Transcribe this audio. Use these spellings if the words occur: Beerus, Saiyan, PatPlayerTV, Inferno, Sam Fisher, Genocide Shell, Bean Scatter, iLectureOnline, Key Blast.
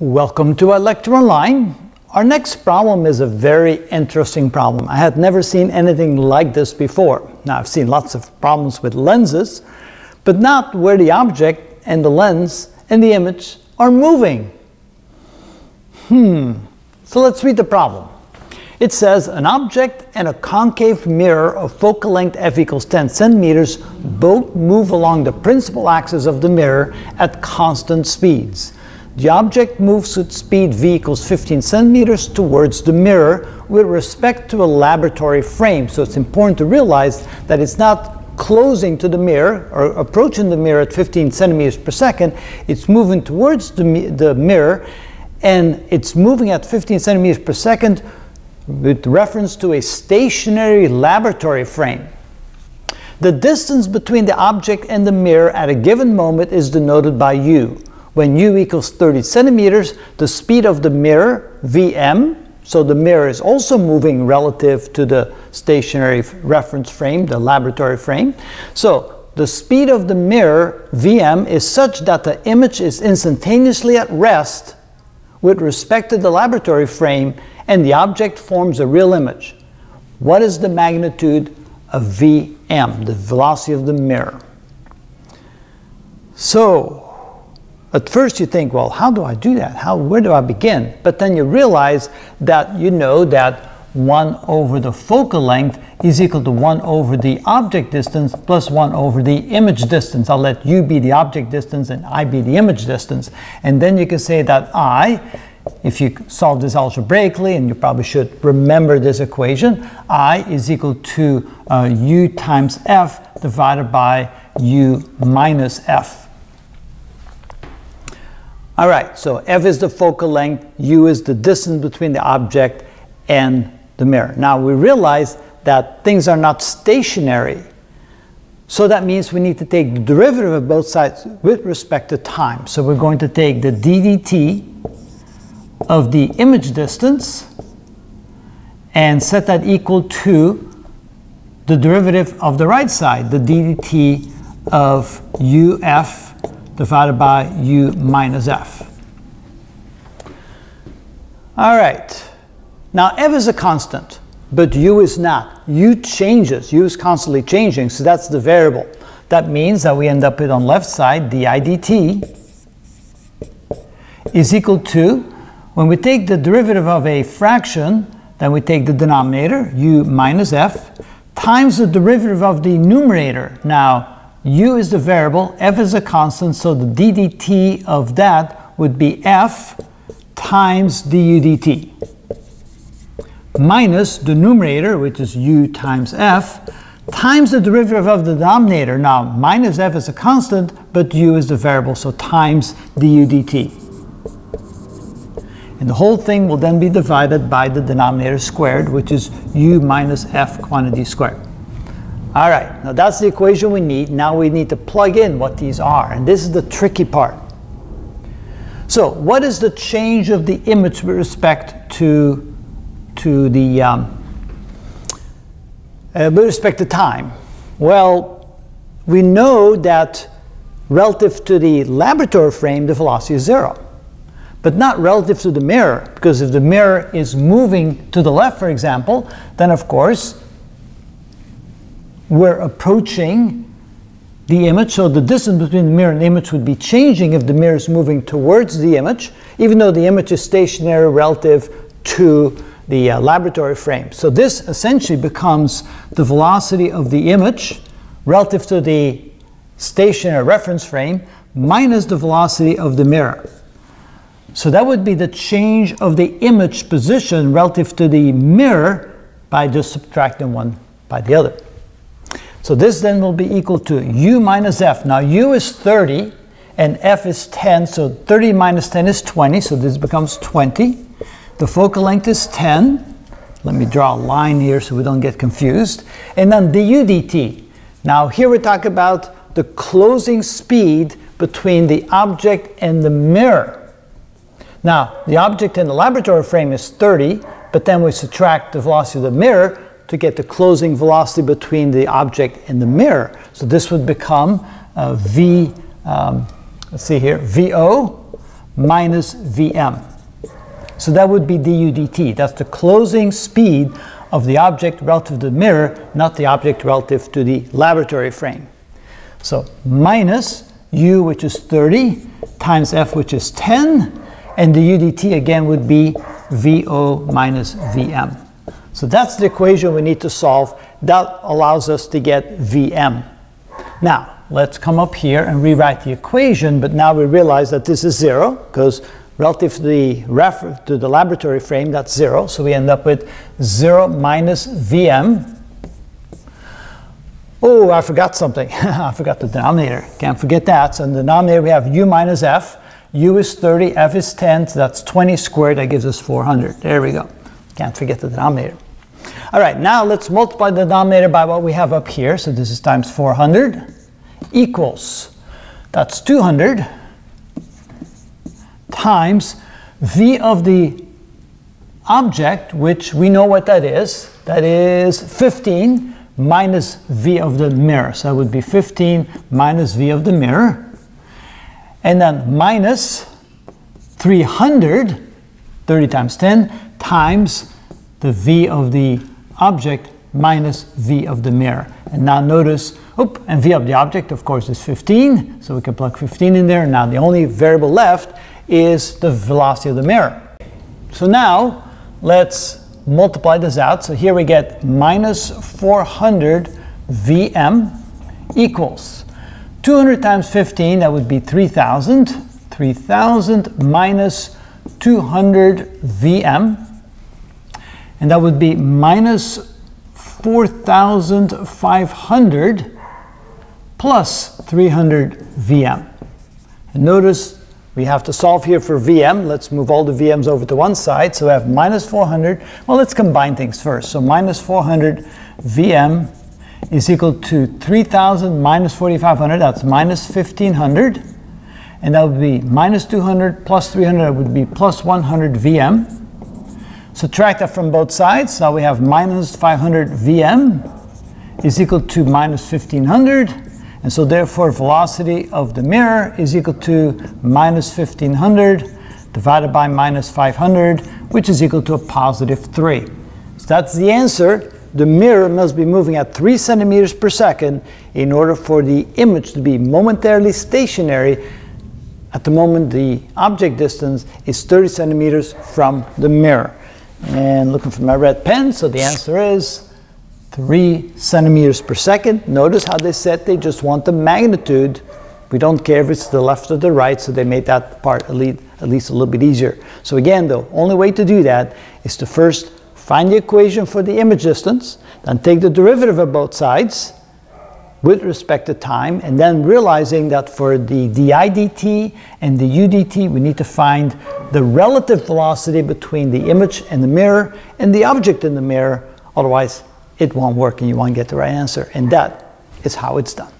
Welcome to iLectureOnline. Our next problem is a very interesting problem. I had never seen anything like this before. Now I've seen lots of problems with lenses, but not where the object and the lens and the image are moving. So let's read the problem. It says an object and a concave mirror of focal length f equals 10 centimeters both move along the principal axis of the mirror at constant speeds. The object moves with speed v equals 15 centimeters towards the mirror with respect to a laboratory frame. So it's important to realize that it's not closing to the mirror or approaching the mirror at 15 centimeters per second. It's moving towards the mirror, and it's moving at 15 centimeters per second with reference to a stationary laboratory frame. The distance between the object and the mirror at a given moment is denoted by u. When u equals 30 centimeters, the speed of the mirror, vm, so the mirror is also moving relative to the stationary reference frame, the laboratory frame. So the speed of the mirror, vm, is such that the image is instantaneously at rest with respect to the laboratory frame, and the object forms a real image. What is the magnitude of vm, the velocity of the mirror? So, at first you think, well, how do I do that? Where do I begin? But then you realize that you know that 1 over the focal length is equal to 1 over the object distance plus 1 over the image distance. I'll let u be the object distance and I be the image distance. And then you can say that I, if you solve this algebraically, and you probably should remember this equation, I is equal to u times f divided by u minus f. All right, so f is the focal length, u is the distance between the object and the mirror. Now we realize that things are not stationary. So that means we need to take the derivative of both sides with respect to time. So we're going to take the ddt of the image distance and set that equal to the derivative of the right side, the ddt of uf divided by u minus f. All right, now f is a constant, but u is not. U changes, u is constantly changing, so that's the variable. That means that we end up with on left side, di dt is equal to, when we take the derivative of a fraction, then we take the denominator, u minus f, times the derivative of the numerator. Now, u is the variable, f is a constant, so the ddt of that would be f times du dt minus the numerator, which is u times f, times the derivative of the denominator. Now minus f is a constant, but u is the variable, so times du dt. And the whole thing will then be divided by the denominator squared, which is u minus f quantity squared. All right, now that's the equation we need. Now we need to plug in what these are, and this is the tricky part. So what is the change of the image with respect to time? Well, we know that relative to the laboratory frame, the velocity is 0, but not relative to the mirror, because if the mirror is moving to the left, for example, then of course we're approaching the image, so the distance between the mirror and the image would be changing if the mirror is moving towards the image, even though the image is stationary relative to the laboratory frame. So this essentially becomes the velocity of the image relative to the stationary reference frame minus the velocity of the mirror. So that would be the change of the image position relative to the mirror by just subtracting one by the other. So this then will be equal to u minus f. Now u is 30 and f is 10, so 30 minus 10 is 20, so this becomes 20. The focal length is 10. Let me draw a line here so we don't get confused. And then du dt. Now here we talk about the closing speed between the object and the mirror. Now the object in the laboratory frame is 30, but then we subtract the velocity of the mirror to get the closing velocity between the object and the mirror. So this would become let's see here, VO minus Vm. So that would be du dt. That's the closing speed of the object relative to the mirror, not the object relative to the laboratory frame. So minus u, which is 30, times f, which is 10, and du dt again would be Vo minus Vm. So that's the equation we need to solve. That allows us to get Vm. Now, let's come up here and rewrite the equation, but now we realize that this is 0, because relative to the laboratory frame, that's 0. So we end up with 0 minus Vm. Oh, I forgot something. I forgot the denominator. Can't forget that. So in the denominator, we have u minus f. u is 30, f is 10, so that's 20 squared. That gives us 400. There we go. Can't forget the denominator. All right, now let's multiply the denominator by what we have up here. So this is times 400 equals, that's 200, times v of the object, which we know what that is 15 minus v of the mirror. So that would be 15 minus v of the mirror, and then minus 300, 30 times 10, times the v of the object minus v of the mirror. And now notice, oop, and v of the object, of course, is 15, so we can plug 15 in there. Now the only variable left is the velocity of the mirror. So now let's multiply this out. So here we get minus 400 Vm equals 200 times 15, that would be 3,000. 3,000 minus 200 Vm, and that would be minus 4,500 plus 300 Vm. And notice we have to solve here for Vm. Let's move all the Vms over to one side. So we have minus 400. Well, let's combine things first. So minus 400 Vm is equal to 3,000 minus 4,500. That's minus 1,500. And that would be minus 200 plus 300. That would be plus 100 Vm. Subtract that from both sides. Now we have minus 500 Vm is equal to minus 1,500. And so therefore velocity of the mirror is equal to minus 1,500 divided by minus 500, which is equal to a positive 3. So that's the answer. The mirror must be moving at 3 centimeters per second in order for the image to be momentarily stationary. At the moment, the object distance is 30 centimeters from the mirror. And looking for my red pen, so the answer is 3 centimeters per second. Notice how they said they just want the magnitude. We don't care if it's to the left or the right, so they made that part at least a little bit easier. So again, the only way to do that is to first find the equation for the image distance, then take the derivative of both sides with respect to time, and then realizing that for the di dt and the u dt, we need to find the relative velocity between the image and the mirror and the object in the mirror. Otherwise, it won't work and you won't get the right answer. And that is how it's done.